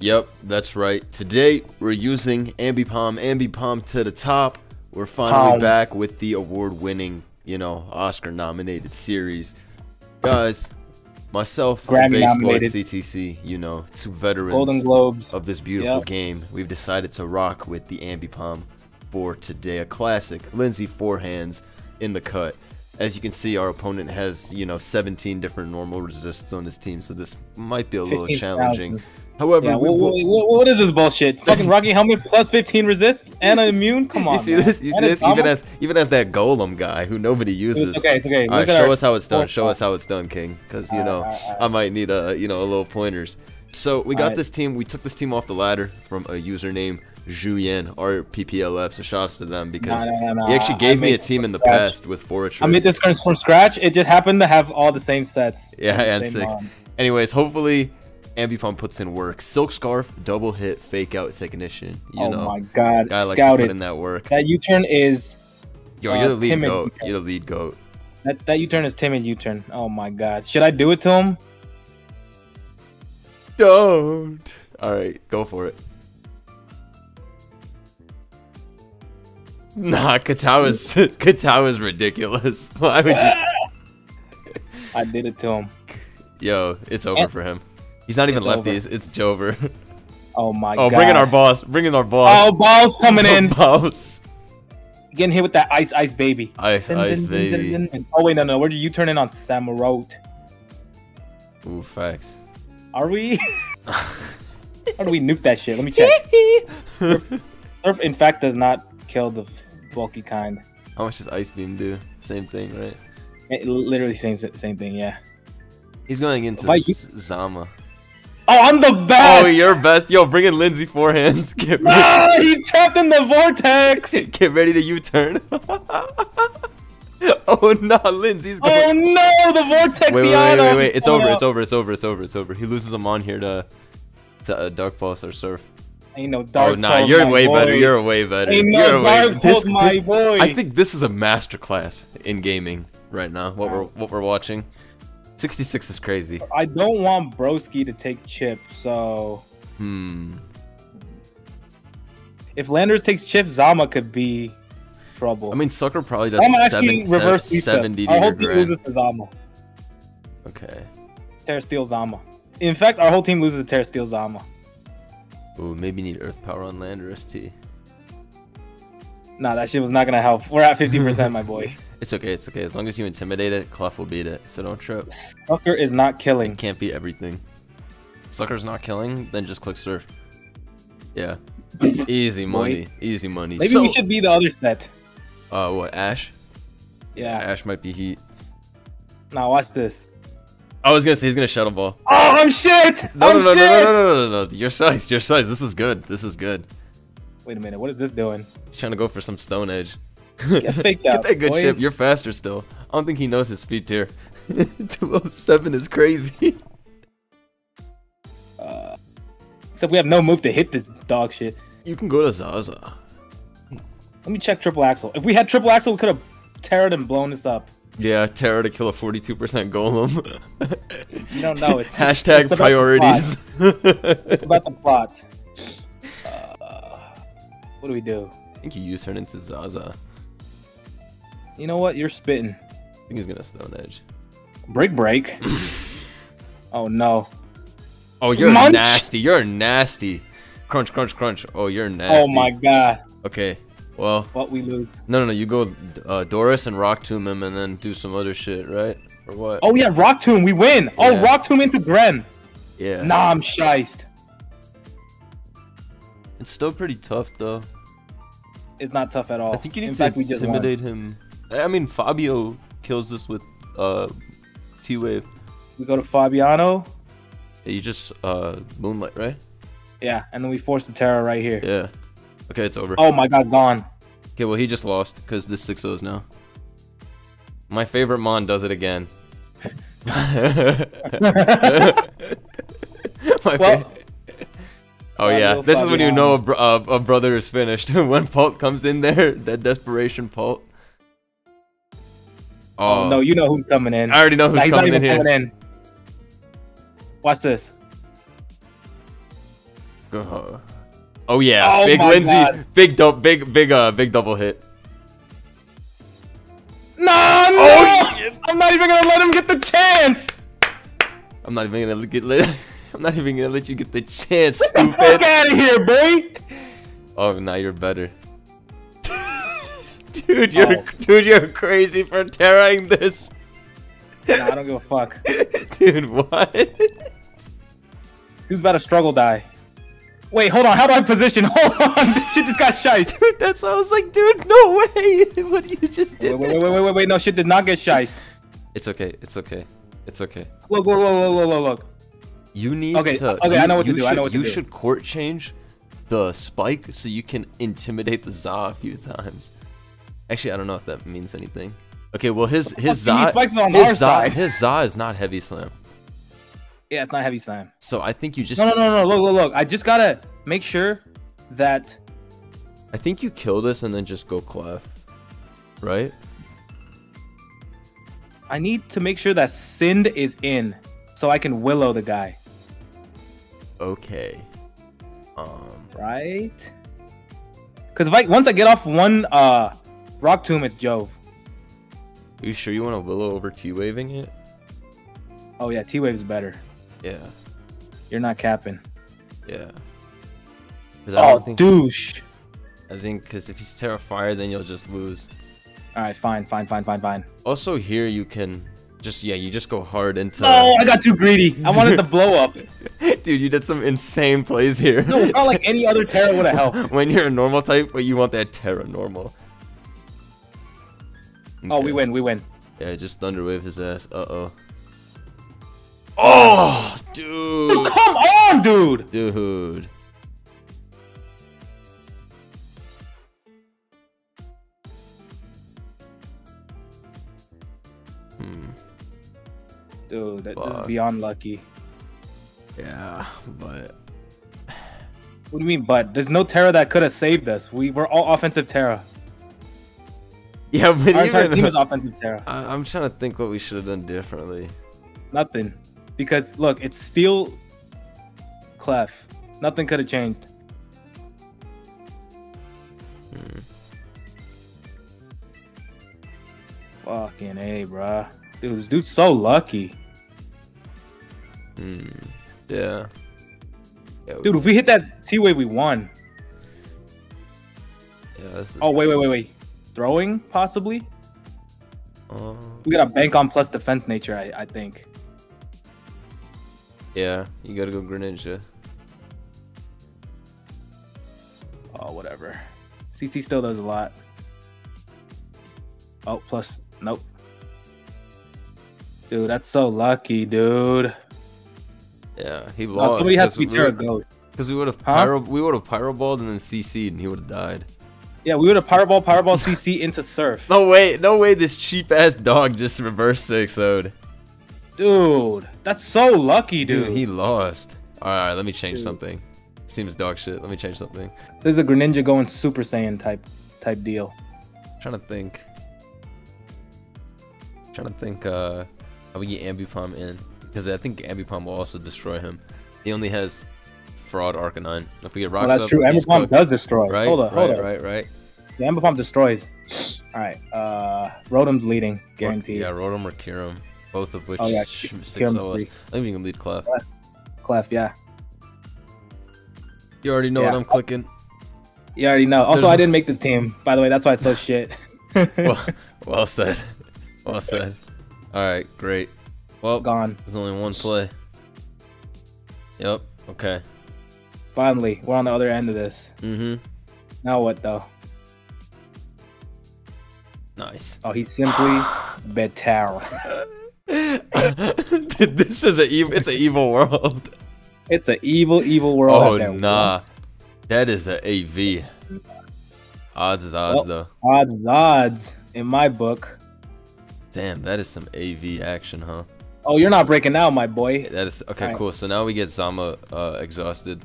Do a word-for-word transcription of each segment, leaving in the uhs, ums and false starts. Yep, that's right. Today, we're using Ambipom, Ambipom to the top. We're finally um. back with the award-winning, you know, Oscar-nominated series. Guys, myself, Base Lord C T C, you know, two veterans Golden Globes. of this beautiful yep. game, we've decided to rock with the Ambipom for today. A classic, Lindsay forehands in the cut. As you can see, our opponent has, you know, seventeen different normal resists on his team, so this might be a little challenging. However, yeah, we what, will... what, what is this bullshit? Fucking Rocky Helmet plus fifteen resist and immune? Come on. You see man. this? You see this? Even as, even as that golem guy who nobody uses. It's okay, it's okay. All right, show our... us how it's done. Show us how it's done, King, because, you know, all right, all right, all right. I might need, a, you know, a little pointers. So we got right. this team. We took this team off the ladder from a username Zhuyen, R P P L F. So shouts to them because nah, nah, nah, he actually gave me a team in the scratch. past with Fortress. I made this from scratch. It just happened to have all the same sets. Yeah, and six. Mom. Anyways, hopefully Ambipom puts in work. Silk Scarf, double hit, Fake Out, Technician. You oh know, my God, guy likes to put in that work. That U-turn is. Yo, uh, you're the lead goat. You're the lead goat. That that U-turn is timid U-turn. Oh my God, should I do it to him? Don't. All right, go for it. Nah, Katawa's Katawa's ridiculous. Why would you? I did it to him. Yo, it's over and for him. He's not even it's lefties. Over. It's Jover. Oh my oh, God. Oh, bring in our boss. Bring in our boss. Oh, balls coming in. Balls. Getting hit with that ice, ice baby. Ice, dun, ice dun, baby. Dun, dun, dun. Oh wait, no, no. Where do you turn in on Samurott? Ooh, facts. Are we? How do we nuke that shit? Let me check. Surf, Surf, in fact, does not kill the bulky kind. How much does Ice Beam do? Same thing, right? It literally same same thing, yeah. He's going into Zama. Oh, I'm the best! Oh, you're best. Yo, bring in Lindsay forehands. Get ready. Ah, he's trapped in the vortex! Get ready to U-turn. Oh no, Lindsay's going. Oh no, the vortex. Wait, wait, wait, wait, wait. It's over, it's over, it's over, it's over, it's over. He loses him on here to, to uh, Dark Pulse or Surf. Ain't no Dark Pulse. Oh nah, you're way better. You're way better. Ain't no Dark Pulse, my boy. I think this is a masterclass in gaming right now. What we're what we're watching. sixty-six is crazy. I don't want Broski to take chip, so. Hmm. If Landorus takes chip, Zama could be trouble. I mean, Sucker probably does seven, seven, seventy to your grand. Loses to Zama. Okay. Terra Steel Zama. In fact, our whole team loses to Terra Steel Zama. Ooh, maybe need Earth Power on Landorus T. Nah, that shit was not gonna help. We're at fifty percent, my boy. It's okay, it's okay. As long as you intimidate it, Clef will beat it. So don't trip. Sucker is not killing. It can't beat everything. Sucker's not killing, then just click Surf. Yeah. Easy money. Wait. Easy money. Maybe so, we should be the other set. Uh, what, Ash? Yeah. Ash might be heat. Now watch this. I was gonna say he's gonna shuttle ball. Oh, I'm shit! No, I'm no, no, shit! no, no, no, no, no, no. Your size, your size. This is good. This is good. Wait a minute. What is this doing? He's trying to go for some Stone Edge. Get, faked out, Get that good boy. Chip. You're faster still. I don't think he knows his speed tier. two oh seven is crazy. Uh, except we have no move to hit this dog shit. You can go to Zaza. Let me check Triple Axle. If we had Triple Axle, we could have terrored and blown this up. Yeah, terror to kill a forty-two percent golem. You don't know it. Hashtag it's priorities. It's about the plot. Uh, what do we do? I think you use her into Zaza. You know what? You're spitting. I think he's gonna Stone Edge. Break, break. Oh no. Oh, you're Munch? nasty. You're nasty. Crunch, crunch, crunch. Oh, you're nasty. Oh my God. Okay. Well. What we lose? No, no, no. You go uh, Doris and Rock Tomb him, and then do some other shit, right? Or what? Oh yeah, Rock Tomb. We win. Yeah. Oh, Rock Tomb into Gren. Yeah. Nah, I'm shiced. It's still pretty tough though. It's not tough at all. I think you need In to fact, intimidate him. I mean, Fabio kills this with uh, T-Wave. We go to Fabiano. Yeah, you just uh, Moonlight, right? Yeah, and then we force the Terra right here. Yeah. Okay, it's over. Oh my God, gone. Okay, well, he just lost because this six ohs now. My favorite Mon does it again. My well, oh, yeah. This is when you know a, br uh, a brother is finished. When Pult comes in there, that desperation Pult. Oh. oh, no, you know who's coming in. I already know who's nah, coming in here. Coming in. Watch this. Uh-huh. Oh yeah, oh, big Lindsay, God. big dope, big big uh big double hit. No, no! Oh, I'm not even gonna let him get the chance. I'm not even gonna get let. I'm not even gonna let you get the chance, get stupid. Get the fuck out of here, boy! Oh, now you're better. Dude, you're oh. dude, you're crazy for tearing this. Nah, I don't give a fuck. Dude, what? Who's about to struggle die? Wait, hold on. How do I position? Hold on. This shit just got shiced. Dude, that's why I was like, dude, no way. What you just did? Wait, wait, wait, wait, wait, wait. No, shit did not get shiced. It's okay. It's okay. It's okay. Look, look, look, look, look, look. You need okay, to. Okay, you, I know what to do. Should, I know what to you do. You should court change the spike so you can intimidate the Za a few times. Actually, I don't know if that means anything. Okay, well, his his Za his Za his Za is not heavy slam. Yeah, it's not heavy slam. So I think you just no no no no look look look. I just gotta make sure that I think you kill this and then just go clef, right? I need to make sure that Sind is in, so I can willow the guy. Okay. Um. Right. Because if I once I get off one uh, Rock Tomb, it's Jove. Are you sure you want to willow over T-Waving it? Oh yeah, T-Wave's better. Yeah. You're not capping. Yeah. I oh, don't think douche. I think because if he's Terrifier, then you'll just lose. All right, fine, fine, fine, fine, fine. Also here, you can just, yeah, you just go hard into... Oh, I got too greedy. I wanted the blow up. Dude, you did some insane plays here. No, it's not like any other Terra would have helped. When you're a normal type, but you want that Terra normal. Okay. Oh, we win, we win. Yeah, just Thunderwave his ass. Uh-oh. Oh, dude. Dude! Come on, dude! Dude. Hmm. Dude, that, this is beyond lucky. Yeah, but... What do you mean, but? There's no Terra that could have saved us. We were all offensive Terra. Yeah, but Our entire team is offensive Terra. I I'm trying to think what we should have done differently. Nothing. Because, look, it's still Clef. Nothing could have changed. Hmm. Fucking A, bruh. Dude, this dude's so lucky. Hmm. Yeah. yeah Dude, we... if we hit that T-Wave, we won. Yeah, this is oh, wait, wait, wait, wait. Throwing, possibly? Um... We gotta bank on plus defense nature, I, I think. Yeah, you gotta go Greninja. Oh, whatever. C C still does a lot. Oh, plus, nope. Dude, that's so lucky, dude. Yeah, he lost. No, somebody has to be Terra Ghost. Because we would have pyro, huh? we would have pyroballed and then C C'd and he would have died. Yeah, we would have Powerball, Powerball C C into Surf. No way, no way this cheap-ass dog just reverse six oh'd. Dude, that's so lucky, dude. Dude, he lost. All right, all right let me change dude. something. This team is dog shit. Let me change something. This is a Greninja going Super Saiyan type type deal. I'm trying to think. I'm trying to think uh, how we get Ambipom in. Because I think Ambipom will also destroy him. He only has... Fraud Arcanine. If we get rocks well, that's up, true. Ambipom does destroy. Right, hold on, right, hold on. right, right. Yeah, Ambipom destroys. All right. Uh, Rotom's leading, guaranteed. Yeah, Rotom or Kyurem, both of which oh, yeah. six oh us. I think we can lead Clef. Clef. Clef, yeah. You already know yeah. what I'm clicking. You already know. Also, There's... I didn't make this team, by the way. That's why it's so shit. well, well said. Well said. All right, great. Well, gone. There's only one play. Yep. Okay. Finally, we're on the other end of this. Mm-hmm. Now what, though? Nice. Oh, he's simply better. Dude, this is a evil. It's an evil world. It's an evil, evil world. Oh there, nah, bro. That is an A V. Odds is odds, well, though. Odds is odds in my book. Damn, that is some A V action, huh? Oh, you're not breaking out, my boy. Yeah, that is okay. Right. Cool. So now we get Zama uh, exhausted.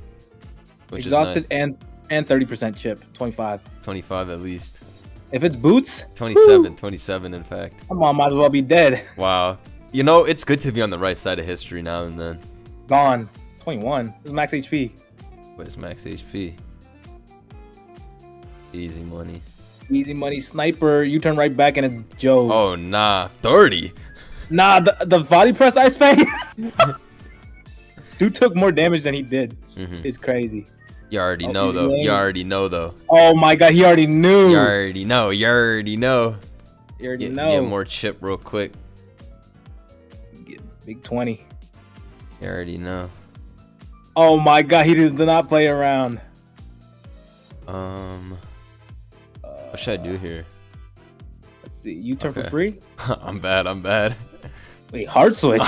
Which exhausted is nice. and and thirty percent chip, twenty-five. twenty-five at least. If it's boots, twenty-seven, woo! twenty-seven in fact. Come on, might as well be dead. Wow. You know, it's good to be on the right side of history now and then. Gone. twenty-one. This is max H P. Where's max H P? Easy money. Easy money. Sniper, you turn right back and it's Joe. Oh, nah. thirty? Nah, the, the body press Ice Fang? Dude took more damage than he did. Mm-hmm. It's crazy. You already oh, know, though. Lame. You already know, though. Oh, my God. He already knew. You already know. You already know. You already get, know. Get more chip real quick. Get big twenty. You already know. Oh, my God. He did not play around. Um... What should I do here? Let's see. You turn okay. for free? I'm bad. I'm bad. Wait, hard switch?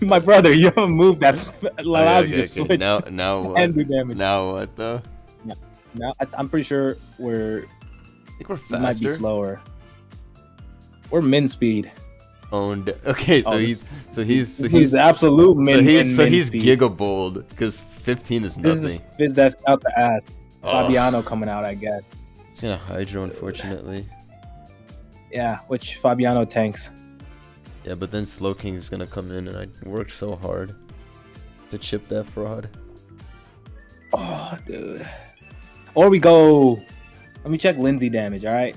My brother, you haven't moved that allows okay, you okay, to okay. switch. Now, now what? And do damage. Now what though? Now, now I, I'm pretty sure we're. I think we're faster. We might be slower. We're min speed. Owned. Okay, so oh, he's so he's so he's, he's absolute min. So he's so min he's gigabold because fifteen is nothing. Fizz that's out the ass. Fabiano oh. coming out, I guess. It's gonna Hydro, unfortunately. Yeah, which Fabiano tanks. Yeah, but then Slow King is gonna come in, and I worked so hard to chip that fraud. Oh, dude. Or we go. Let me check Lindsay damage. All right.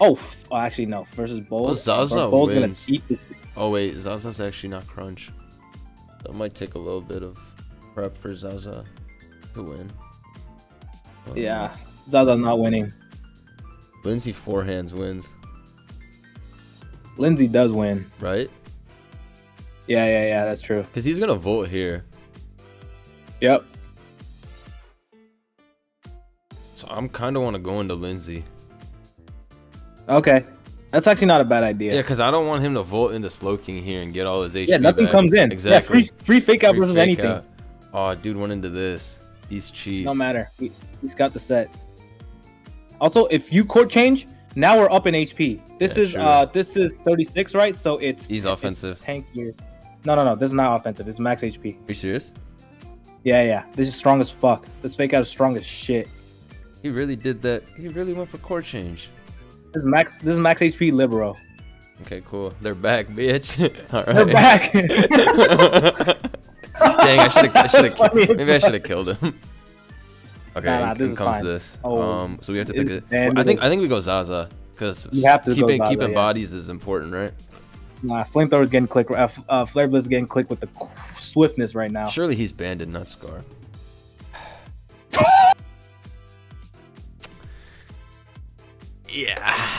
Oh, oh actually no. Versus Bold. Well, Zaza Bold's gonna eat this. Oh wait, Zaza's actually not Crunch. That might take a little bit of prep for Zaza to win. Um, yeah, Zaza not winning. Lindsay forehands wins. Lindsay does win, right? Yeah, yeah, yeah. That's true. Cause he's gonna vote here. Yep. So I'm kind of want to go into Lindsay. Okay, that's actually not a bad idea. Yeah, cause I don't want him to vote into Slow King here and get all his H P. Yeah, nothing back. comes in. Exactly. Yeah, free, free fake out free versus fake anything. Out. Oh, dude went into this. He's cheap. No matter. He, he's got the set. Also, if you court change, now we're up in H P. This yeah, is true. uh this is thirty-six, right? So it's he's offensive. It's tankier. No, no, no. This is not offensive. This is max H P. Are you serious? Yeah, yeah. This is strong as fuck. This fake out is strong as shit. He really did that. He really went for court change. This is max this is max H P Libero. Okay, cool. They're back, bitch. All right. They're back. Dang, I should have. I should have. Maybe I should have killed him. Okay, nah, nah, this in comes fine. this. Oh, um, so we have to pick it. Well, I think. I think we go Zaza because keeping Zaza, keeping yeah. bodies is important, right? Nah, flamethrower's getting click. Uh, uh, Flare Blitz is getting click with the swiftness right now. Surely he's banded, not Scarf. Yeah,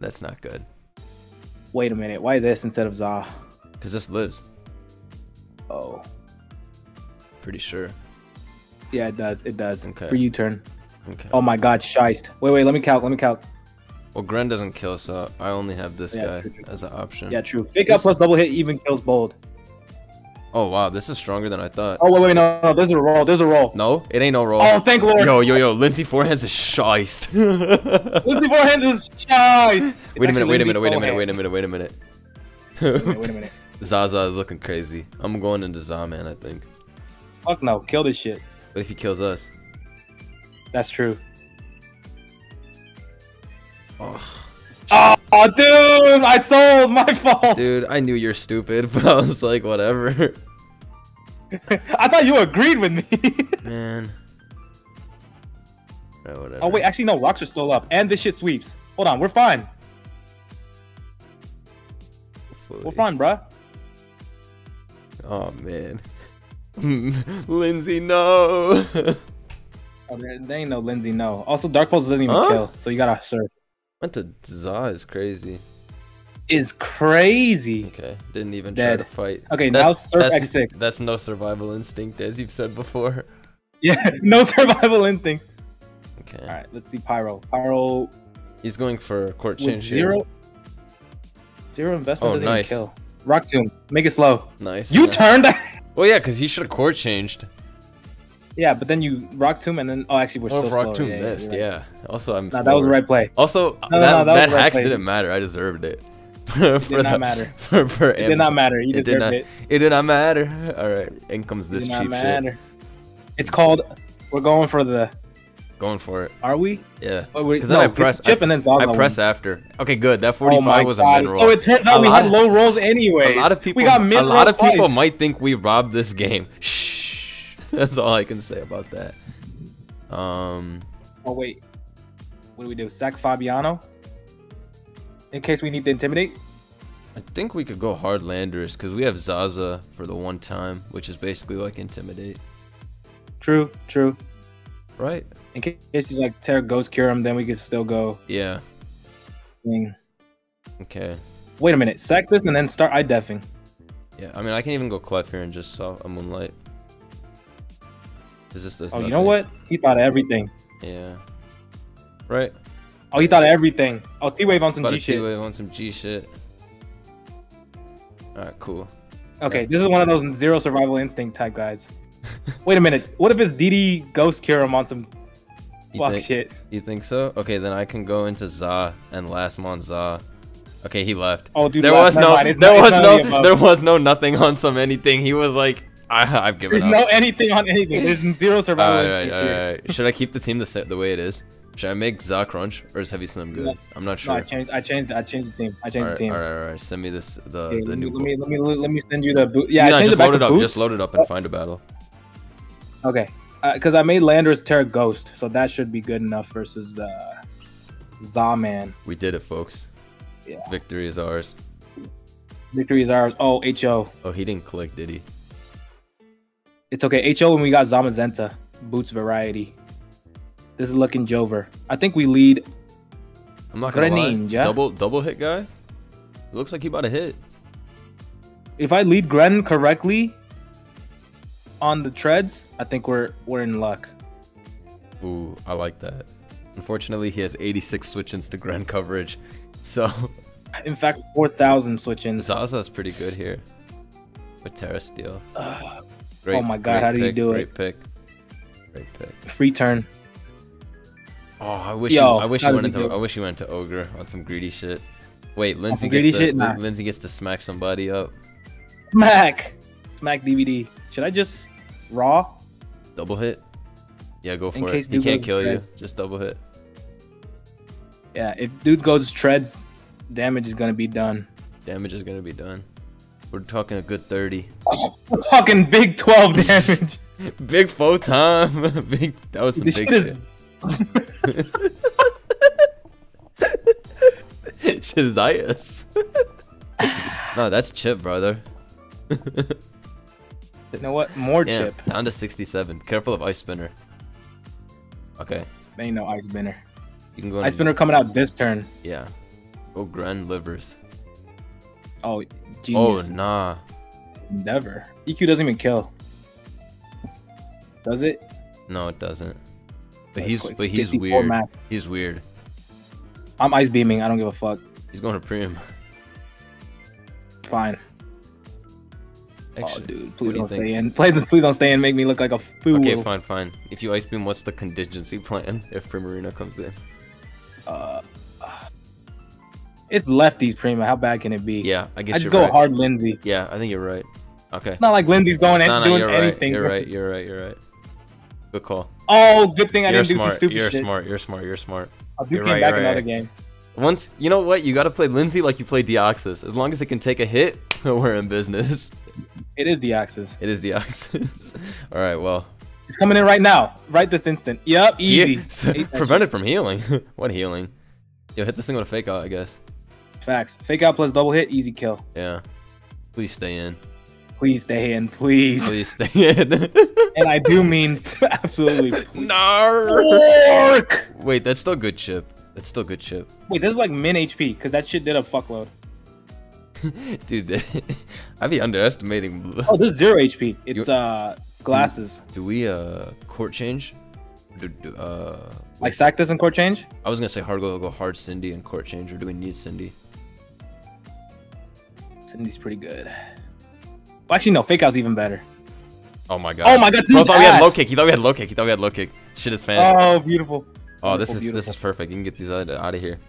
that's not good. Wait a minute. Why this instead of Za? Because this lives. Oh, pretty sure. Yeah, it does. It does. Okay. For U-turn. Okay. Oh my God, Shiest. Wait, wait. Let me calc. Let me calc. Well, Gren doesn't kill, so I only have this yeah, guy true, true. as an option. Yeah, true. Fake out plus double hit even kills Bold. Oh wow, this is stronger than I thought. Oh wait, wait, no, no. There's a roll. There's a roll. No, it ain't no roll. Oh, thank Lord. Yo, yo, yo. Lindsay forehands is Shiest. Lindsay forehands is Shiest. Wait a minute. Wait a minute. Wait a minute. Wait a minute. Wait a minute. Wait a minute. Wait a minute. Zaza is looking crazy. I'm going into Zaza, man, I think. Fuck no, kill this shit. What if he kills us? That's true. Oh, oh dude, I sold, my fault. Dude, I knew you're stupid, but I was like, whatever. I thought you agreed with me. Man. Right, whatever. Oh wait, actually no, rocks are still up. And this shit sweeps. Hold on, we're fine. Hopefully. We're fine, bruh. Oh man, Lindsay, no. Oh, there, there ain't no Lindsay, no. Also, Dark Pulse doesn't even huh? kill, so you gotta surf. Went to Za is crazy. Is crazy. Okay, didn't even Dead. try to fight. Okay, that's, now surf that's, X six. That's no survival instinct, as you've said before. Yeah, no survival instinct. Okay. All right, let's see Pyro. Pyro. He's going for court change. Zero. Here. Zero investment oh, doesn't nice. even kill. Rock Tomb, make it slow. Nice. You nice. turned that. Well, yeah, because he should have court changed. Yeah, but then you Rock Tomb and then oh, actually we're oh, still Rock Tomb yeah, missed. Right. Yeah. Also, I'm. Nah, that was the right play. Also, no, no, that, no, that, that right hacks play. didn't matter. I deserved it. it did not matter. For, for it did not matter. You it did not. It. it did not matter. All right, in comes this cheap matter. shit. It's called. We're going for the. going for it. Are we? Yeah. Because oh, no, then I press. Chip I, and then I press after. Okay, good. That forty-five oh was God. a mid roll. So it turns out a we had of, low rolls anyway. A lot of people. We got mid rolls. A lot of people twice. might think we robbed this game. Shh. That's all I can say about that. Um. Oh wait. What do we do? Sack Fabiano. In case we need to intimidate. I think we could go hard Landorus because we have Zaza for the one time, which is basically like intimidate. True, true. Right. In case it's like Terra Ghost Cure him, then we can still go. Yeah. Thing. Okay. Wait a minute. Sack this and then start eye deffing. Yeah, I mean I can even go Clef here and just saw a Moonlight. Is this? Oh, nothing. You know what? He thought of everything. Yeah. Right. Oh, he thought of everything. Oh, T-Wave on some G shit. T-Wave on some G shit. All right, cool. Okay, yeah. This is one of those zero survival instinct type guys. Wait a minute. What if it's D D Ghost Cure him on some you fuck think, shit? You think so? Okay, then I can go into Za and last mon Za. Okay, he left. Oh, dude, there was no, there not, was no, there was no nothing on some anything. He was like, I, I've given There's up. There's no anything on anything. There's zero survival all right, instinct all right, all right. Should I keep the team the set the way it is? Should I make Za Crunch or is Heavy Slam good? No, I'm not sure. No, I changed. I changed. I changed the team. I changed all right, the team. All right, all right. Send me this. The okay, the let new. Let me, let me let me let me send you the boot. Yeah, no, I changed just it back load it up. Boots. Just load it up and find a battle. Okay, because uh, I made Landorus Terra Ghost, so that should be good enough versus uh, Za Man. We did it, folks. Yeah. Victory is ours. Victory is ours. Oh, H O. Oh, he didn't click, did he? It's okay. H O, and we got Zamazenta Boots variety. This is looking Jover. I think we lead. I'm not gonna Greninja. Lie. Double double hit guy. It looks like he about to hit. If I lead Gren correctly on the treads, I think we're we're in luck. Ooh, I like that. Unfortunately, he has eighty-six switch-ins to Gren coverage, so. In fact, four thousand switch-ins. Zaza's pretty good here with Terra Steel. Uh, great, oh my God! How do you do it? Great pick. Great pick. Free turn. Oh, I wish Yo, you, I wish you went into I wish you went into Ogre on some greedy shit. Wait, Lindsay gets to shit? Nah. Lindsay gets to smack somebody up. Smack, smack D V D. Should I just raw? Double hit. Yeah, go for it. He can't kill you. Just double hit. Yeah, if dude goes treads, damage is gonna be done. Damage is gonna be done. We're talking a good thirty. Oh, we're talking big twelve damage. Big photon. Big. That was some this big shit. Shit. Shizaius. No, that's chip, brother. You know what? More Damn, chip. Down to sixty-seven. Careful of Ice Spinner. Okay. Ain't no Ice Spinner. You can go. Ice Spinner coming out this turn. Yeah. Oh, Grand Livers. Oh, genius. Oh, nah. Never. E Q doesn't even kill. Does it? No, it doesn't. But he's but he's weird. Max. He's weird. I'm ice beaming. I don't give a fuck. He's going to Prim. Fine. Actually, oh, dude, please don't do stay in. Play this. Please don't stay in. Make me look like a fool. Okay, fine, fine. If you ice beam, what's the contingency plan if Primarina comes in? Uh, it's lefties, Prima. How bad can it be? Yeah, I guess. I just go right. hard, Lindsay. Yeah, I think you're right. Okay. It's not like Lindsay's going and no, no, doing you're anything. Right. You're versus... right. You're right. You're right. Good call. Oh, good thing I you're didn't smart. do some stupid you're shit. You're smart. You're smart. You're smart. I'll do you're came right, back another right. game. Once you know what, you gotta play Lindsay like you play Deoxys. As long as it can take a hit, we're in business. It is Deoxys. It is Deoxys. All right, well. It's coming in right now, right this instant. Yep, easy. Yeah. Prevented from healing. What healing? Yo, hit this thing with a fake out, I guess. Facts. Fake out plus double hit, easy kill. Yeah. Please stay in. Please stay in, please. Please stay in. And I do mean absolutely. Narc. Wait, that's still good chip. That's still good chip. Wait, this is like min H P because that shit did a fuckload. Dude, I be underestimating. Oh, this is zero H P. It's You're... uh glasses. Do, do we uh court change? Do, do, uh like sack this and court change? I was gonna say hard go go hard Cindy and court change, or do we need Cindy? Cindy's pretty good. Well, actually, no. Fake out's even better. Oh my god. Oh my god. Bro, I thought ass. we had low kick. He thought we had low kick. He thought we had low kick. Shit is fancy. Oh, beautiful. Oh, beautiful, this is beautiful. This is perfect. You can get these out of, out of here.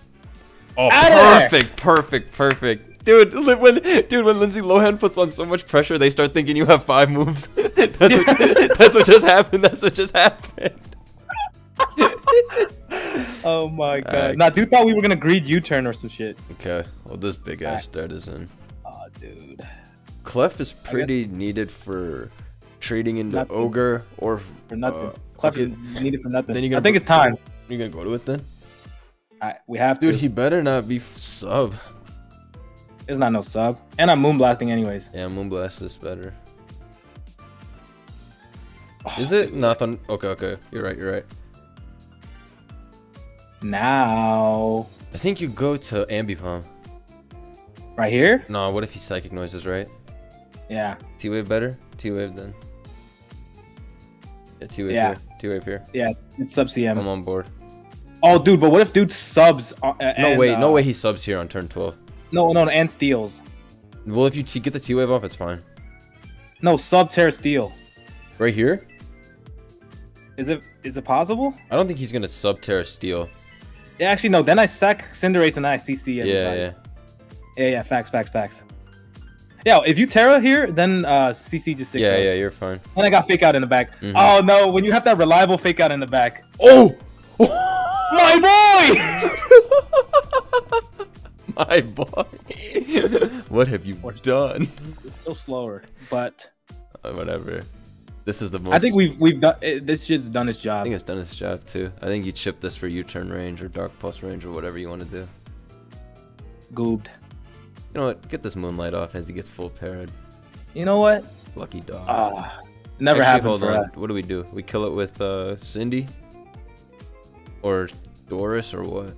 Oh, out perfect, perfect, perfect, dude. When dude, when Lindsay Lohan puts on so much pressure, they start thinking you have five moves. That's, what, that's what just happened. That's what just happened. Oh my god. Right. Nah, dude thought we were gonna greed U-turn or some shit. Okay. Well, this big ass right. Dirt is in. Oh, dude. Clef is pretty needed for trading into nothing. Ogre or for nothing. Uh, Clef is needed for nothing. Then you're gonna I think it's time. You're gonna go to it then? Alright, we have dude, to. Dude, he better not be sub. It's not no sub. And I'm moonblasting anyways. Yeah, moonblast is better. Oh, is it? Nothing. Okay, okay. You're right, you're right. Now I think you go to Ambipom. Right here? No, what if he psychic noises, right? Yeah. T-Wave better? T-Wave then. Yeah, T-Wave yeah. here. T-Wave here. Yeah, it's sub C M. I'm on board. Oh, dude, but what if dude subs? Uh, and, no, wait. Uh, no way he subs here on turn twelve. No, no, and steals. Well, if you t get the T-Wave off, it's fine. No, sub, tear, steal. Right here? Is it is it possible? I don't think he's going to sub, tear, steal. Yeah, actually, no. Then I sack Cinderace and I C C. Every yeah, time. yeah. Yeah, yeah, facts, facts, facts. Yeah, if you Terra here, then uh, C C just six. Yeah, yeah, you're fine. And I got fake out in the back. Mm-hmm. Oh, no, when you have that reliable fake out in the back. Oh! My boy! My boy. What have you done? It's still slower, but... Uh, whatever. This is the most... I think we've, we've done... It, this shit's done its job. I think it's done its job, too. I think you chip this for U-turn range or Dark Pulse range or whatever you want to do. Goobed. You know what? Get this Moonlight off as he gets full parried. You know what? Lucky dog. Uh, never happened for that. What do we do? We kill it with uh, Cindy? Or Doris or what?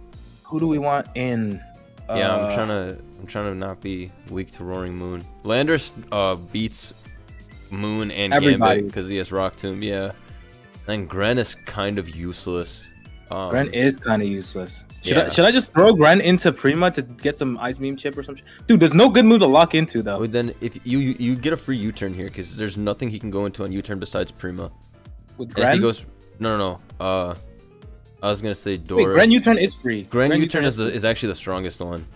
Who do we want in? Yeah, uh, I'm trying to I'm trying to not be weak to Roaring Moon. Landorus uh, beats Moon and everybody. Gambit because he has Rock Tomb. Yeah. And Gren is kind of useless. Um, Gren is kind of useless. Should, yeah. I, should I just throw Gren into Prima to get some Ice Beam chip or something? Dude, there's no good move to lock into, though. Well, then if you, you you get a free U-turn here because there's nothing he can go into on U-turn besides Prima. With Gren? If he goes, no, no, no. Uh, I was going to say Doris. Wait, Gren U-turn is free. Gren, Gren U-turn is, is actually the strongest one.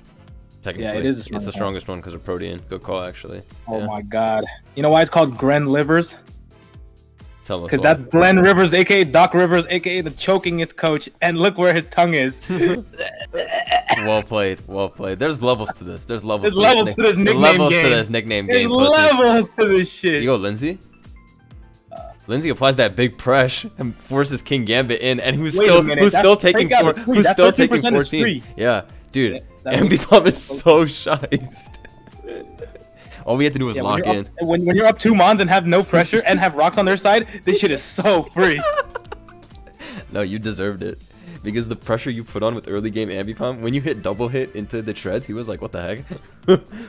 Technically. Yeah, it is the strongest one. It's the strongest one because of Protean. Good call, actually. Oh, yeah. My God. You know why it's called Gren Livers? Because that's Glenn Rivers, aka Doc Rivers, aka the chokingest coach, and look where his tongue is. Well played, well played. There's levels to this. There's levels. There's to levels this to this nickname levels game. to this nickname There's game. Levels to this shit. You go, Lindsay. Uh, Lindsay applies that big press and forces King Gambit in, and who's still who's that's, still taking four, who's that's still taking fourteen. Yeah, dude, yeah, Ambipom is so shiced. All we had to do was yeah, lock when in. Up, when, when you're up two mons and have no pressure and have rocks on their side, this shit is so free. No, you deserved it. Because the pressure you put on with early game Ambipom, when you hit double hit into the treads, he was like, what the heck?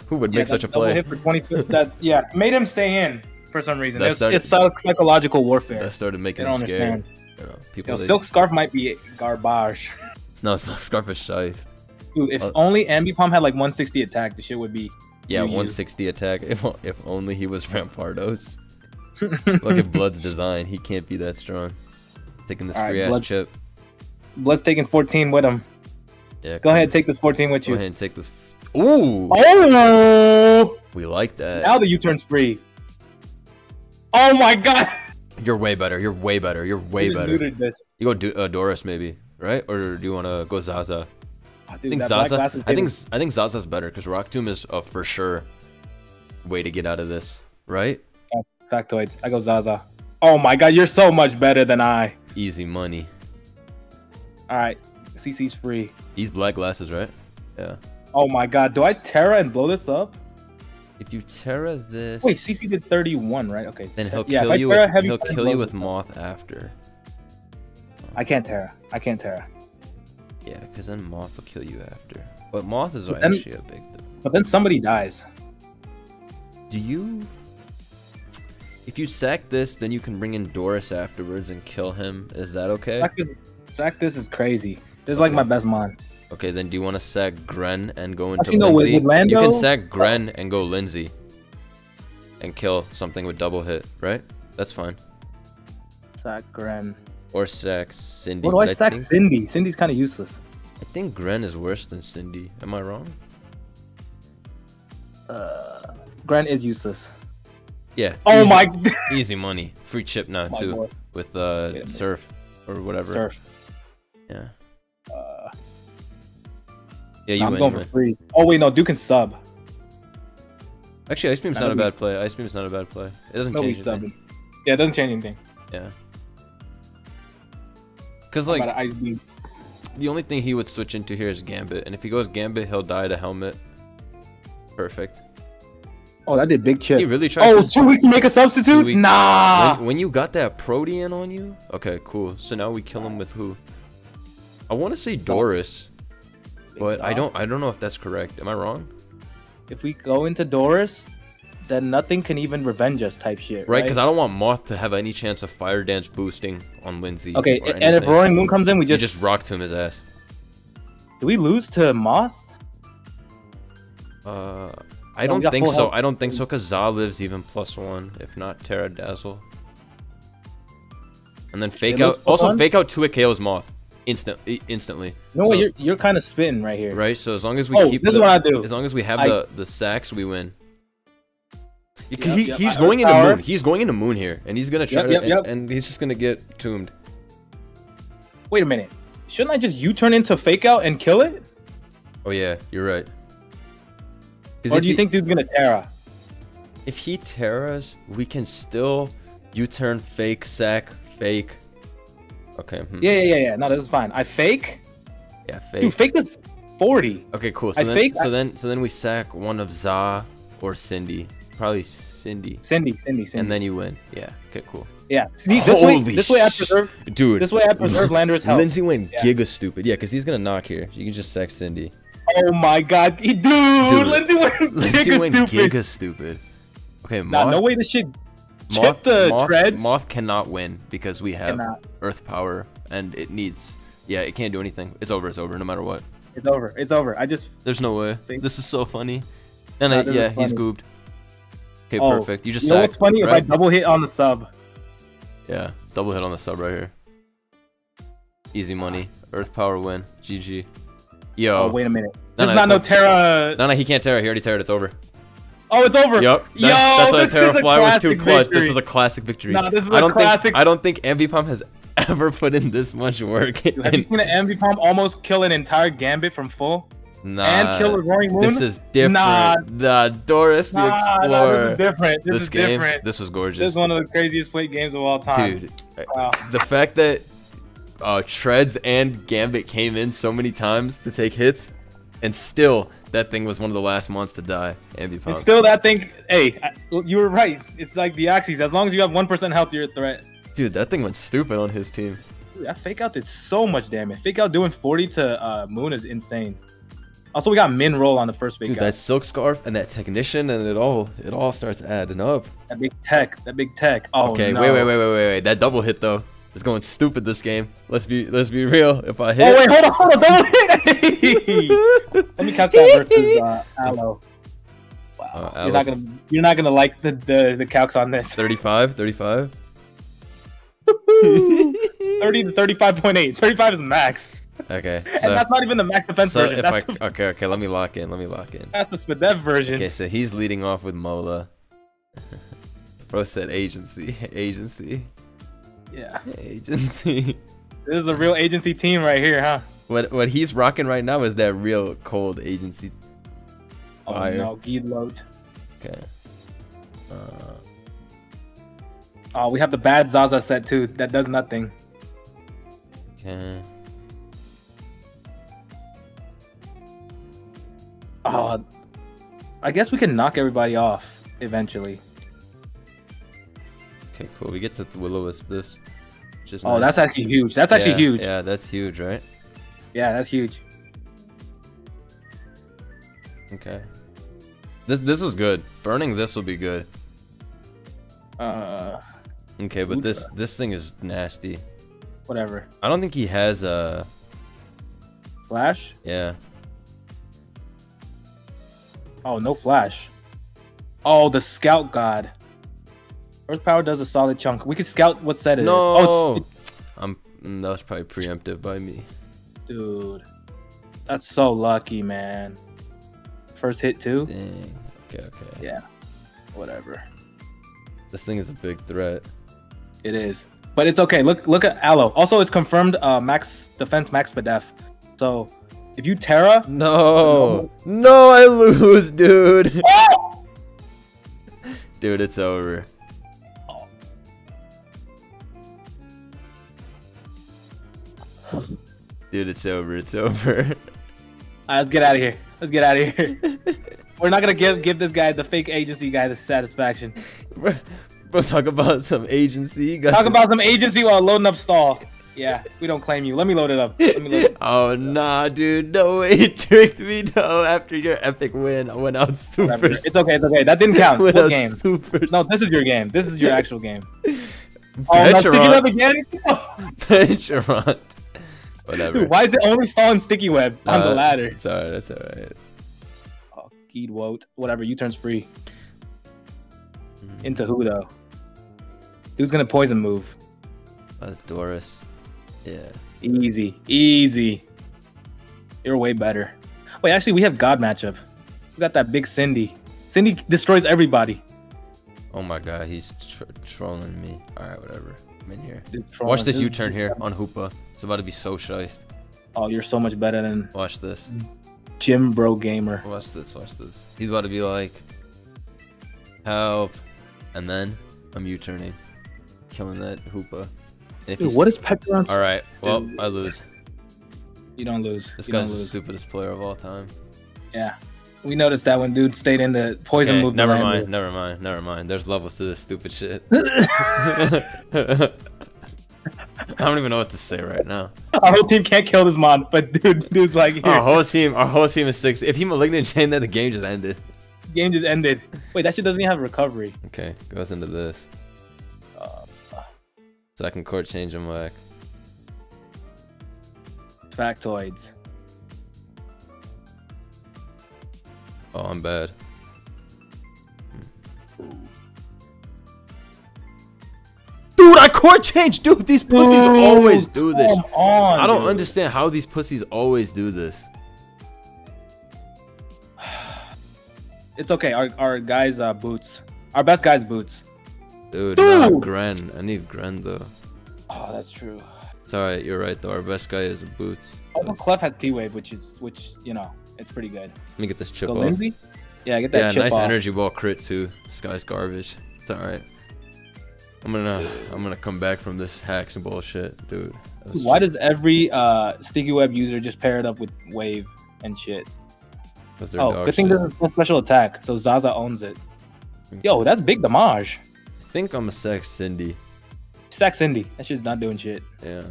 Who would yeah, make such a play? Hit for twenty-two, that, yeah, made him stay in for some reason. It's, started, it's psychological warfare. That started making him scared. You know, people Yo, they... Silk Scarf might be garbage. No, Silk Scarf is shiest. Dude, if uh, only Ambipom had like one sixty attack, the shit would be... Yeah, one sixty attack. If, if only he was Rampardos. Look at Blood's design. He can't be that strong. Taking this free ass chip. Blood's taking fourteen with him. Yeah. Go ahead, take this fourteen with you. Go ahead and take this. Ooh. Oh. We like that. Now the U-turn's free. Oh my god. You're way better. You're way better. You're way better. You go do uh, Doris maybe, right? Or do you want to go Zaza? Dude, I think Zaza. I think I think Zaza's better because Rock Tomb is a for sure way to get out of this, right? Yeah, factoids. I go Zaza. Oh my god, you're so much better than I. Easy money. All right, C C's free. These black glasses, right? Yeah. Oh my god, do I Terra and blow this up? If you Terra this, wait, C C did thirty-one, right? Okay. Then he'll yeah, kill you. With, he'll kill you with Moth after. I can't Terra. I can't Terra. Yeah, because then Moth will kill you after. But Moth is but actually then, a big thing. But then somebody dies. Do you... If you sack this, then you can bring in Doris afterwards and kill him. Is that okay? Sack this, sack this is crazy. This is okay. Like my best mon. Okay, then do you want to sack Gren and go into actually, Lindsay? No, with Lando, you can sack Gren and go Lindsay. And kill something with double hit, right? That's fine. Sack Gren. Or sack Cindy. What do I, I sack Cindy? Cindy's kind of useless. I think Gren is worse than Cindy. Am I wrong? Uh, Gren is useless. Yeah. Oh easy, my. Easy money. Free chip now, oh too. Boy. With uh, yeah, Surf or whatever. Surf. Yeah. Uh, Yeah, you no, I'm win, going anyway. for freeze. Oh wait, no, Duke can sub. Actually, Ice Beam's not a bad play. Ice Beam's not a bad play. It doesn't Nobody change anything. Subbing. Yeah, it doesn't change anything. Yeah. Because like Ice Beam, the only thing he would switch into here is Gambit, and if he goes Gambit, he'll die to Helmet. Perfect. Oh, that did big chip. He really tried. Oh, to... two weeks to make a substitute? Two nah. When, when you got that Protean on you? Okay, cool. So now we kill him with who? I want to say Doris, but I don't. I don't know if that's correct. Am I wrong? If we go into Doris, then nothing can even revenge us type shit. Right? Because right? I don't want Moth to have any chance of Fire Dance boosting on Lindsay. Okay, and anything. If Roaring Moon comes in, we just you just rock to him his ass. Do we lose to Moth? Uh. I don't, so. I don't think so. I don't think so because Za lives even plus one, if not Terra Dazzle. And then fake out. Also, one? fake out two hit K Os Moth, instant, instantly. No, so, you're you're kind of spitting right here. Right. So as long as we oh, keep, this the, is what I do. As long as we have I, the the sacks, we win. Yep, he, yep, he's I going into power. moon. He's going into moon here, and he's gonna try yep, to, yep, yep. And, and he's just gonna get tombed. Wait a minute. Shouldn't I just U-turn into fake out and kill it? Oh yeah, you're right. Or do you he, think dude's gonna Terra? If he Terras, we can still U-turn, fake, sack, fake. Okay. Hmm. Yeah, yeah, yeah, yeah. No, this is fine. I fake. Yeah, fake. Dude, fake this forty. Okay, cool. So I then, fake, so I... then, so then we sack one of Za or Cindy. Probably Cindy. Cindy, Cindy, Cindy. And then you win. Yeah. Okay, cool. Yeah. See, this Holy way, this way I preserve. Dude. This way I preserve Landorus' health. Lindsay went yeah. giga stupid. Yeah, because he's gonna knock here. You can just sack Cindy. Oh my god, dude, dude Lindsay went, Lindsay giga, went stupid. giga stupid. Okay, Moth. Nah, no way this shit Moth, the Moth, dreads. Moth cannot win because we have cannot. Earth Power and it needs... Yeah, it can't do anything. It's over, it's over, no matter what. It's over, it's over. I just... There's no way. Think... This is so funny. And nah, I, yeah, funny. he's gooped. Okay, oh, perfect. You just you know what's funny? Right? If I double hit on the sub. Yeah, double hit on the sub right here. Easy money. Earth Power win. G G. Yo. Oh, wait a minute. No, There's no, not no Terra. No, no, he can't Terra. He already Terra'd. It's over. Oh, it's over. Yep. That, Yo, that's why Terra Fly was too clutch. Victory. This is a classic victory. No, this is I don't a classic. Think, I don't think Ambipom has ever put in this much work. Have and... you seen an Ambipom almost kill an entire Gambit from full? Nah. And kill a Roaring Moon? This is different. Nah. nah Doris nah, the Explorer. Nah, this is different. This, this is game, different. This was gorgeous. This is one of the craziest played games of all time. Dude, wow. The fact that... Uh, Treads and Gambit came in so many times to take hits, and still that thing was one of the last mons to die. Ambipom. And still that thing. Hey, I, you were right. It's like the Deoxys. As long as you have one percent health, you're a threat. Dude, that thing went stupid on his team. Dude, that fake out did so much damage. Fake out doing forty to uh, Moon is insane. Also, we got Min roll on the first fake Dude, out. Dude, that Silk Scarf and that Technician, and it all it all starts adding up. That big tech. That big tech. Oh okay, no. Okay, wait, wait, wait, wait, wait, wait. That double hit though. It's going stupid this game. Let's be let's be real. If I hit, oh wait, hold on, hold on, don't hit. Let me count that versus uh, Aloe. Wow, uh, you're Alice. not gonna you're not gonna like the the, the calcs on this. thirty-five, thirty-five. thirty to thirty-five point eight. thirty-five is max. Okay, so, and that's not even the max defense so version. If that's I, the, okay, okay, let me lock in. Let me lock in. That's the Spadev version. Okay, so he's leading off with Mola. Bro said agency, agency. Yeah. Agency. This is a real agency team right here, huh? What what he's rocking right now is that real cold agency. Fire. Oh no, Guidelote. Okay. Uh. Oh, we have the bad Zaza set too. That does nothing. Okay. Oh, I guess we can knock everybody off eventually. Okay, cool. We get to Will-O-Wisp this. Just oh, nice. That's actually huge. That's actually yeah, huge. Yeah, that's huge, right? Yeah, that's huge. Okay. This this is good. Burning this will be good. Uh. Okay, but this this thing is nasty. Whatever. I don't think he has a. Flash? Yeah. Oh, no flash. Oh, the Scout God. Earth Power does a solid chunk. We could scout what set it no. is. Oh, it's, I'm, that was probably preemptive by me. Dude. That's so lucky, man. First hit, too? Dang. Okay, okay. Yeah. Whatever. This thing is a big threat. It is. But it's okay. Look look at Aloe. Also, it's confirmed uh, max defense, max P D E F. So If you Terra... No. No, I lose, dude. Oh! Dude, it's over. Oh. Dude, it's over. It's over. All right, let's get out of here. Let's get out of here. We're not going to give give this guy, the fake agency guy, the satisfaction. Bro, bro talk about some agency. Talk about some agency while loading up stall. Yeah, we don't claim you. Let me load it up. Let me load it up. Oh, nah, dude. No way. You tricked me, though. After your epic win, I went out super. It's okay. It's okay. That didn't count. What game? Super no, this is your game. This is your actual game. Oh, now Sticky Web again? Becherant. Whatever. Dude, why is it only stalling Sticky Web on uh, the ladder? It's all right. That's all right. Oh, Geed Woat. Whatever. U-turn's free. Mm. Into who, though? Dude's going to poison move. Uh, Doris. Yeah. Easy. Easy. You're way better. Wait, actually, we have God matchup. We got that big Cindy. Cindy destroys everybody. Oh my God, he's tr trolling me. All right, whatever. I'm in here. Watch this U-turn here on Hoopa. It's about to be so shiced. Oh, you're so much better than... Watch this. Jim Bro Gamer. Watch this, watch this. He's about to be like, help. And then I'm U-turning. Killing that Hoopa. Dude, he's... what is Pepperon? All right, well, dude. I lose. You don't lose. This you guy's the lose. stupidest player of all time. Yeah, we noticed that when dude stayed in the poison okay, move. Never mind, move. never mind, never mind. There's levels to this stupid shit. I don't even know what to say right now. Our whole team can't kill this mod, but dude, dude's like here. Our whole team, our whole team is six. If he malignant chain, then the game just ended. The game just ended. Wait, that shit doesn't even have recovery. Okay, goes into this. So I can court change him back. Factoids. Oh, I'm bad. Dude, I court change! Dude, these pussies Ooh, always do this. On, I don't dude. understand how these pussies always do this. It's okay. Our, our guys' uh, boots. Our best guys' boots. Dude, no, Gren. I need Gren though. Oh, that's true. It's alright, you're right though. Our best guy is Boots. Oh, but Clef has T-Wave, which is, which you know, it's pretty good. Let me get this chip so off. Lindsay? Yeah, get that yeah, chip nice off. Yeah, nice energy ball crit too. This guy's garbage. It's alright. I'm gonna, I'm gonna come back from this hacks and bullshit, dude. dude why does every uh, Sticky Web user just pair it up with Wave and shit? That's their oh, dog good thing there's a special attack, so Zaza owns it. Yo, that's big damage. I think I'm a Sac Cindy. Sac Cindy. That shit's not doing shit. Yeah.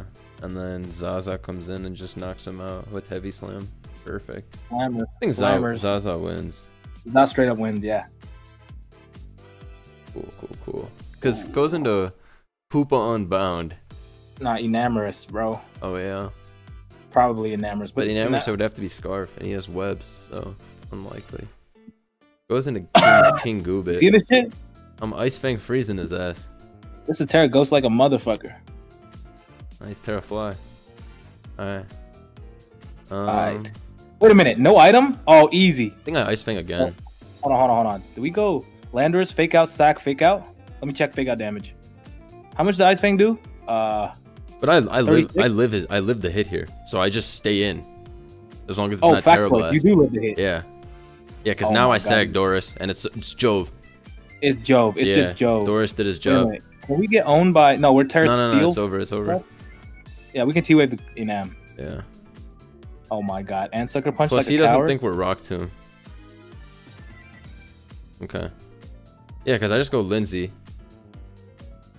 And then Zaza comes in and just knocks him out with Heavy Slam. Perfect. Glamour. I think Zaza, Zaza wins. Not straight up wins, yeah. Cool, cool, cool. Because it goes into Hoopa Unbound. Nah, Enamorous, bro. Oh, yeah. Probably Enamorous. But, but Enamorous would have to be Scarf, and he has webs, so it's unlikely. Goes into King, King Goobit. See this shit? I'm Ice Fang freezing his ass. This is Terra Ghost like a motherfucker. Nice Terra Fly. Alright. Um, Alright. Wait a minute. No item? Oh, easy. I think I Ice Fang again. Oh, hold on, hold on, hold on. Do we go Landorus, Fake Out, Sack, Fake Out? Let me check Fake Out damage. How much did Ice Fang do? Uh, but I I live, I live his, I live the hit here. So I just stay in. As long as it's oh, not Terra Blast. You do live the hit. Yeah. Yeah, because oh now I God. sag Doris and it's, it's Jove. It's Job. It's yeah, just Job. Doris did his job. Anyway, can we get owned by... No, we're Terra no, no, no, Steel. It's over. It's over. Yeah, we can T-Wave the Enam. Yeah. Oh, my God. And Sucker Punch Plus, like he a doesn't coward? think we're Rock Tomb. Okay. Yeah, because I just go Lindsay.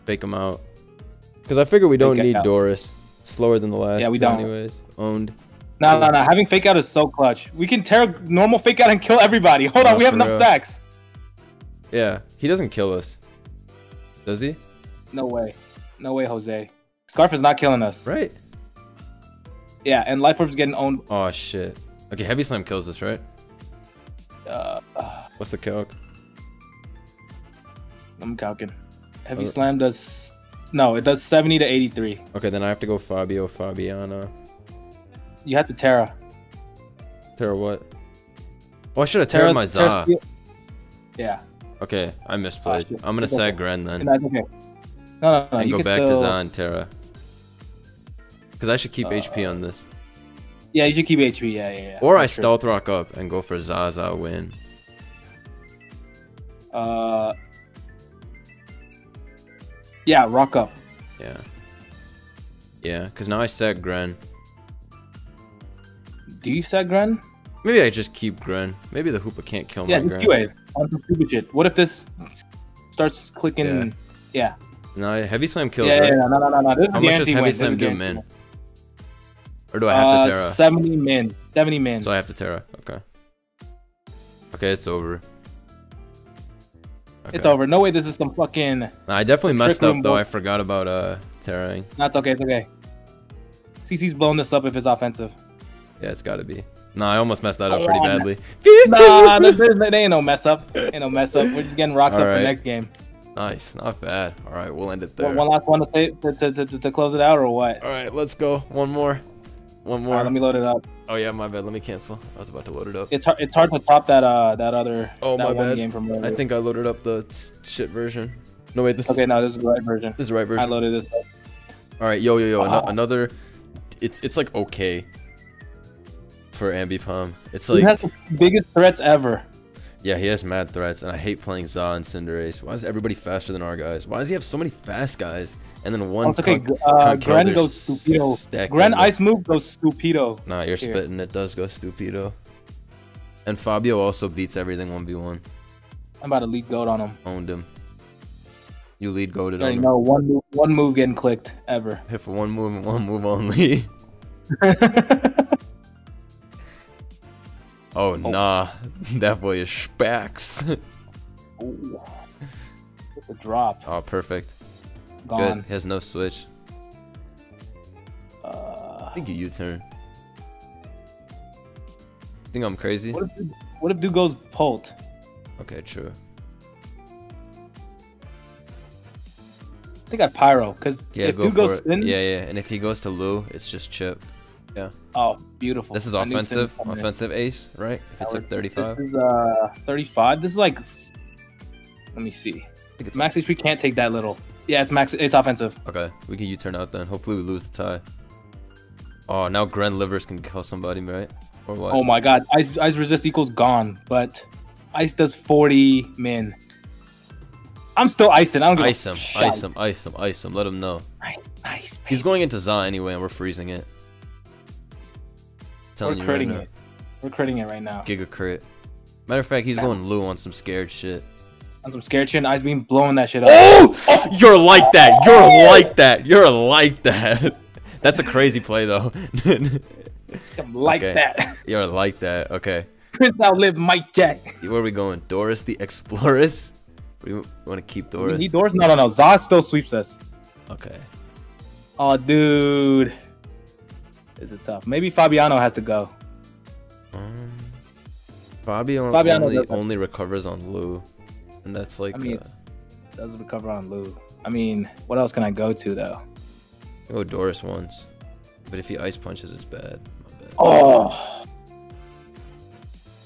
Fake him out. Because I figure we don't fake need out. Doris. It's slower than the last yeah, we two don't. anyways. Owned. No, no, no. Having Fake Out is so clutch. We can Terra normal Fake Out and kill everybody. Hold on. Oh, we have enough real. stacks. Yeah, he doesn't kill us, does he? No way, no way, Jose. Scarf is not killing us. Right. Yeah, and Life Orb's getting owned. Oh shit. Okay, Heavy Slam kills us, right? Uh. What's the calc? I'm calcing. Heavy oh. Slam does. No, it does seventy to eighty-three. Okay, then I have to go Fabio Fabiana. You have to Terra. Terra what? Oh, I should have Terra my Za. Yeah. Okay, I misplayed. Oh, I'm gonna it's sag okay. Gren then. No, okay. no, no, no. And you go back still... to Zahn Terra. Because I should keep uh, H P on this. Yeah, you should keep H P. Yeah, yeah, yeah. Or That's I stealth true. rock up and go for Zaza win. Uh. Yeah, rock up. Yeah. Yeah, because now I set Gren. Do you set Gren? Maybe I just keep Gren. Maybe the Hoopa can't kill yeah, my Gren. Yeah, on some stupid shit. What if this starts clicking? Yeah. yeah. No, Heavy Slam kills, yeah, right? Yeah, no, no, no, no. This How much does Heavy win. Slam do, min? Win. Or do I have uh, to Terra? seventy min. seventy min. So I have to Terra. Okay. Okay, it's over. Okay. It's over. No way this is some fucking... Nah, I definitely messed up, though. Board. I forgot about uh, Terraing. That's okay. It's okay. C C's blown this up if it's offensive. Yeah, it's gotta be. Nah, I almost messed that up oh, pretty yeah, badly. Nah, there, there, there ain't no mess up. Ain't no mess up. We're just getting rocks All up right. for next game. Nice, not bad. All right, we'll end it there. One last one to say to, to, to, to close it out, or what? All right, let's go. One more, one more. All right, let me load it up. Oh yeah, my bad. Let me cancel. I was about to load it up. It's hard. It's hard to top that. Uh, that other. Oh that my one bad. Game from I think I loaded up the shit version. No wait, this. Okay, is... no, this is the right version. This is the right version. I loaded this up. All right, yo yo yo, wow. an another. It's it's like okay. For Ambipom, it's like he has the biggest threats ever. Yeah, he has mad threats, and I hate playing Za and Cinderace. Why is everybody faster than our guys? Why does he have so many fast guys? And then one. Oh, okay, uh, Gren goes stupido. Gren ice move goes stupido. Nah, you're Here. spitting. It does go stupido. And Fabio also beats everything one v one. I'm about to lead goat on him. Owned him. You lead goated on him. No, one move, one move getting clicked ever. Hit for one move and one move only. Oh, oh nah, that boy is Spax. Ooh. It's a drop. Oh, perfect. Gone. Good. He has no switch. Uh, I think you U-turn. Think I'm crazy? What if, dude, what if dude goes Pult? Okay, true. I think I Pyro, because yeah, if go dude goes Sin... Yeah, yeah, and if he goes to Lu, it's just Chip. Yeah. Oh, beautiful. This is offensive, offensive ace, right? If it's like thirty-five. This is uh thirty-five. This is like, let me see. I think it's max H P. Can't take that little. Yeah, it's max. It's offensive. Okay, we can U-turn out then. Hopefully we lose the tie. Oh, now Gren Livers can kill somebody, right? Or what? Oh my God, ice ice resist equals gone, but ice does forty min. I'm still icing. I don't give ice him, a ice him, ice him, ice him. Let him know. Ice, ice, He's going into Za anyway, and we're freezing it. We're critting right it. We're critting it right now. Giga crit. Matter of fact, he's Man. going Lu on some scared shit. On some scared shit, and Ice Beam blowing that shit up. Oh! oh! You're like that. You're like that. You're like that. That's a crazy play, though. I'm like okay. that. You're like that. Okay. Prince outlived Mike Jack. Where are we going? Doris the Explorers? We want to keep Doris. He Doris? No, no, no. Zaz still sweeps us. Okay. Oh, dude. This is tough. Maybe Fabiano has to go. Um, Fabio Fabiano only, only recovers on Lu, and that's like. I mean, a... does recover on Lu. I mean, what else can I go to though? I go Doris once, but if he ice punches, it's bad. My bad. Oh,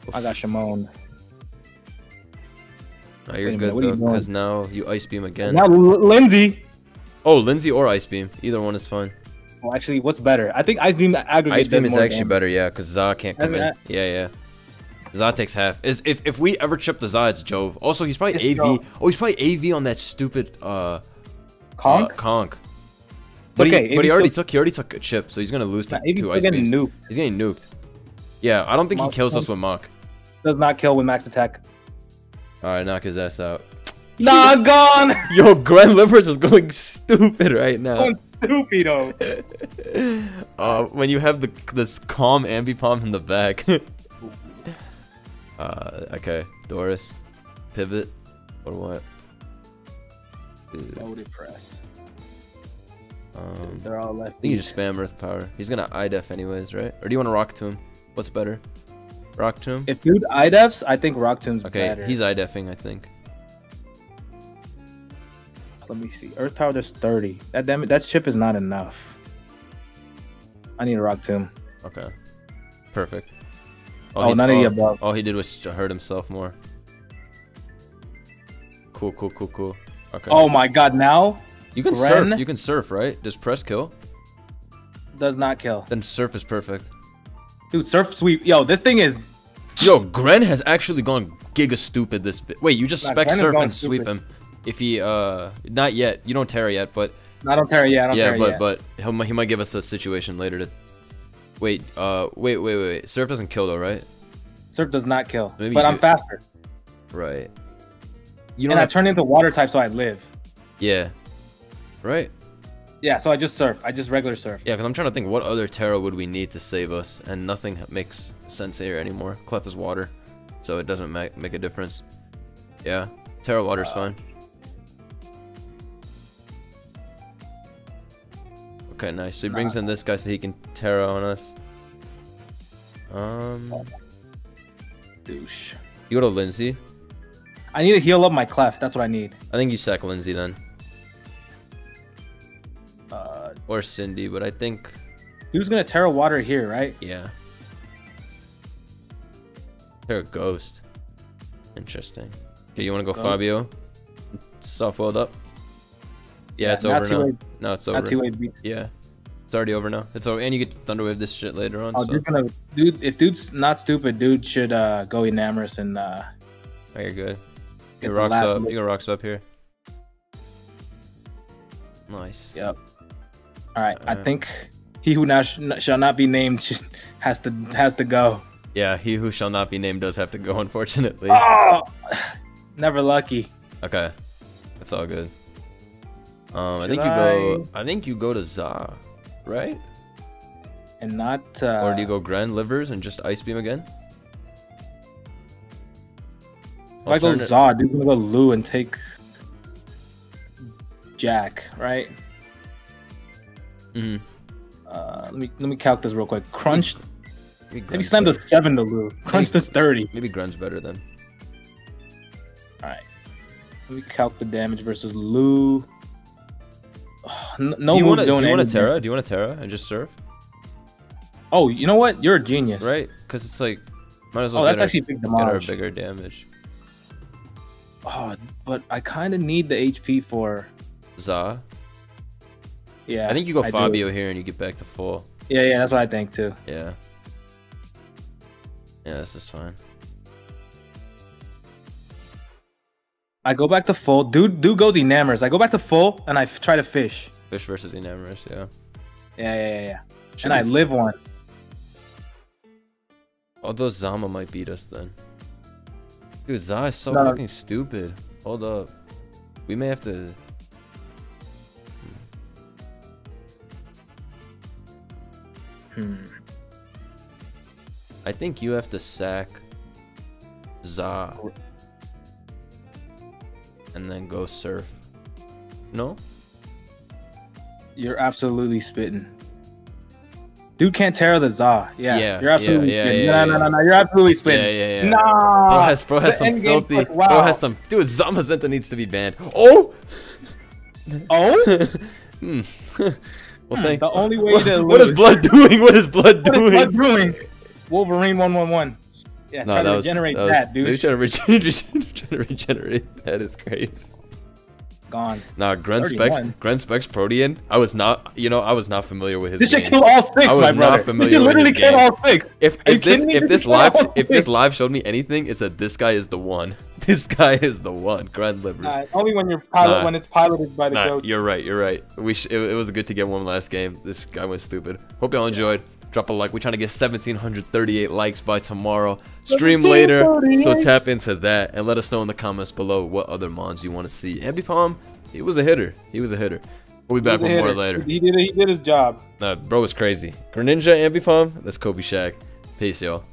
Oof. I got Shimon. No, you're good though, because now you ice beam again. Now Lindsay. Oh, Lindsay or ice beam, either one is fine. Well, actually, what's better? I think Ice Beam aggregate Ice Beam is actually damage. better, yeah, because Za can't come in. That. Yeah, yeah. Za takes half. Is if if we ever chip the Za, it's Jove. Also, he's probably it's A V. Jove. Oh, he's probably A V on that stupid uh, Conk. Uh, Conk. But okay, he, but he already took he already took a chip, so he's gonna lose to nah, two Ice Beams. Nuked. He's getting nuked. Yeah, I don't think Mach he kills us with Mach. Does not kill with max attack. All right, knock his ass out. Nah, gone. Yo, Gren Livers is going stupid right now. Stupido. Uh, when you have the this calm Ambipom in the back. uh, okay, Doris, pivot, or what? Loaded press. Um, They're all left. I think you just spam Earth Power. He's gonna I D F anyways, right? Or do you want to Rock Tomb? What's better? Rock Tomb. If dude I D Fs, I think Rock Tomb's okay, better. Okay, he's I D Fing, I think. Let me see. Earth Power does thirty. That damn it, that chip is not enough. I need a Rock Tomb. Okay. Perfect. All oh, he, none all, of the above. All he did was hurt himself more. Cool, cool, cool, cool. Okay. Oh my God! Now you can Gren surf. You can surf, right? Does press kill? Does not kill. Then surf is perfect. Dude, Surf Sweep. Yo, this thing is... Yo, Gren has actually gone giga stupid this... Wait, you just yeah, spec Gren Surf and sweep stupid. him. If he... uh, Not yet. You don't Terra yet, but... I don't Terra yet. I don't yeah, Terra but, yet. but he'll, he might give us a situation later to... Wait, uh, wait, wait, wait, wait. Surf doesn't kill though, right? Surf does not kill, Maybe but I'm do. faster. Right. You and I turn into water type, so I live. Yeah. Right? Yeah, so I just surf. I just regular surf. Yeah, because I'm trying to think what other Terra would we need to save us, and nothing makes sense here anymore. Clef is water, so it doesn't make, make a difference. Yeah, Terra water's uh, fine. Okay, nice. So he brings nah. in this guy so he can Terra on us. Um, douche. You go to Lindsay. I need to heal up my Clef. That's what I need. I think you sack Lindsay then. Uh, or Cindy, but I think... He was going to Terra Water here, right? Yeah. Terra Ghost. Interesting. Okay, you want to go, go Fabio? Softwelled up. Yeah, yeah, it's over now. Wave. No, it's over. Not yeah. It's already over now. It's over. And you get to Thunderwave this shit later on. Oh, so. gonna, dude, if dude's not stupid, dude should uh, go Enamorous and... Uh, oh, you're good. You rocks up. Look. You rocks up here. Nice. Yep. All right. All I right. think he who now sh shall not be named sh has to has to go. Yeah, he who shall not be named does have to go, unfortunately. Oh, never lucky. Okay, it's all good. Um, should I think you go. I? I think you go to Za, right? And not. Uh... Or do you go Grand Livers and just Ice Beam again? If I go Zod, dude, I'm gonna go Lou and take Jack, right? Mm-hmm. Uh, let me let me calc this real quick. Crunch. Maybe, maybe slam the seven to Lou. Crunch this thirty. Maybe Grun's better then. All right. Let me calc the damage versus Lou. Oh, no do you want to do you want a Terra? Do you want a Terra and just serve? Oh, you know what? You're a genius, right? Because it's like might as well. Oh, that's our, actually big damage. Bigger damage. Oh, but I kind of need the H P for... Za? Yeah. I think you go I Fabio do. here and you get back to full. Yeah, yeah, that's what I think too. Yeah. Yeah, this is fine. I go back to full. Dude dude goes Enamorous. I go back to full and I f try to fish. Fish versus Enamorous, yeah. Yeah, yeah, yeah. yeah. And I live one. Although Zama might beat us then. Dude, Za is so no. fucking stupid. Hold up. We may have to... Hmm. I think you have to sack Za. And then go Surf. No? You're absolutely spitting. Dude can't Terra the Za. Yeah, yeah, you're absolutely yeah, spitting. Yeah, no, yeah, no, no, no, no, you're absolutely spitting. Yeah, yeah, yeah. Nah. Bro has, bro has some filthy. Like, wow. Bro has some. Dude, Zamazenta needs to be banned. Oh. Oh. hmm. Well, thank. The only way to. What lose. is blood doing? What is blood what doing? Is blood doing? Wolverine one one one. Yeah, no, trying to regenerate that, was, that dude. They're trying to regenerate. trying to regenerate. That is crazy. Gone. Nah, Gren Specs, Gren Specs Protean. I was not, you know, I was not familiar with his. This game. Should kill all six, I was my brother. Not familiar this should literally kill game. all six. If, if this if this, this live if this live showed me anything, it's that this guy is the one. This guy is the one. Gren Livers. Nah, only when you're pilot nah. when it's piloted by the nah, coach. You're right. You're right. We sh it, it was good to get one last game. This guy went stupid. Hope y'all enjoyed. Drop a like. We're trying to get one thousand seven hundred thirty-eight likes by tomorrow. Stream later, so tap into that and let us know in the comments below what other mons you want to see. Ambipom, he was a hitter. He was a hitter. We'll be back with more later. He did. He did his job. Nah, bro was crazy. Greninja, Ambipom. That's Kobe Shaq. Peace, y'all.